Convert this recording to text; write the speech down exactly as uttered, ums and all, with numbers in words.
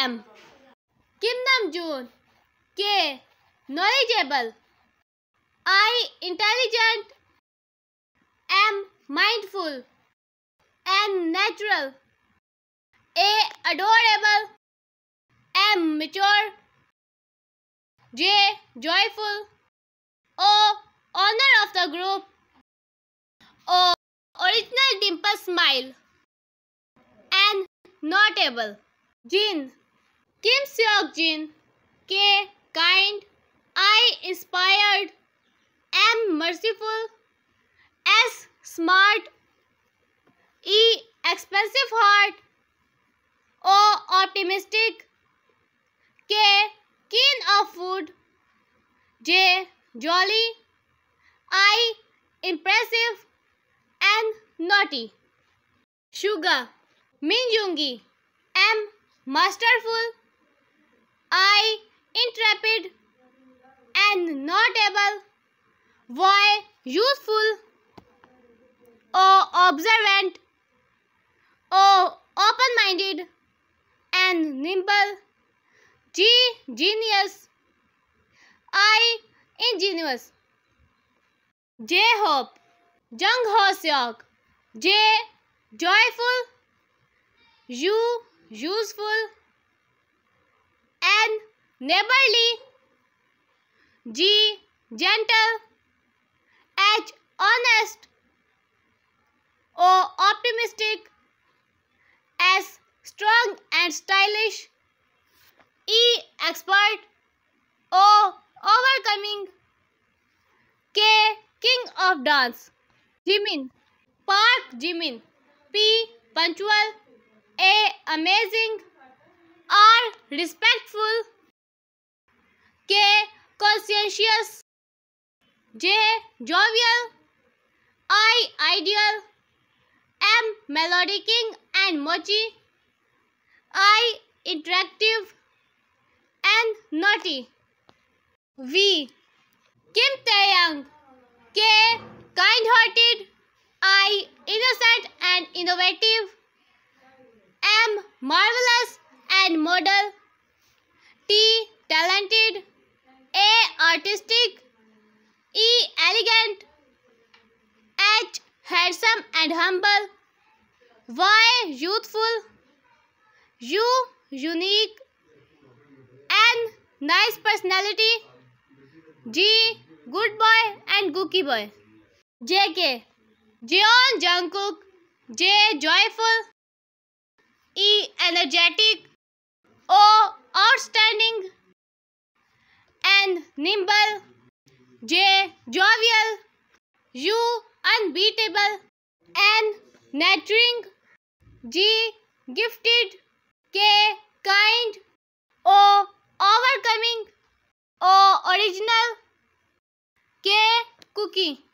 them. Kim Namjoon, K, knowledgeable. I, intelligent. M, mindful. N, natural. A, adorable. M, mature. J, joyful. O, honor of the group. O, original dimple smile. N, notable. Jin, Kim Seok Jin. K, kind. I, inspired. M, merciful. S, smart. E, expensive heart. O, optimistic. K, keen of food. J, jolly. I, impressive. N, naughty. Sugar, Min Yoongi. M, masterful. I, intrepid. N, notable. Y, useful. O, observant. O, open-minded. N, nimble. G, genius. I, ingenious. J, hope. Jung Hoseok. J, joyful. U, useful. N, neighborly. G, gentle. H, honest. O, optimistic. S, strong and stylish. E, expert. O, overcoming. K, king of dance. Jimin, Park Jimin. P, punctual. A, amazing. R, respectful. K, conscientious. J, jovial. I, ideal. M, Melody King and Mochi. I, interactive. N, naughty. V, Kim Tae Young. K, kind-hearted. I, innocent and innovative. M, marvelous and model. T, talented. A, artistic. E, elegant. H, handsome and humble. Y, youthful. U, unique. N, nice personality. G, good boy and gooky boy. J K, Jeon Jungkook. J, joyful. E, energetic. O, outstanding. N, nimble. J, jovial. U, unbeatable. N, nurturing. G, gifted. K, kind. O, overcoming. O, original. K, cookie.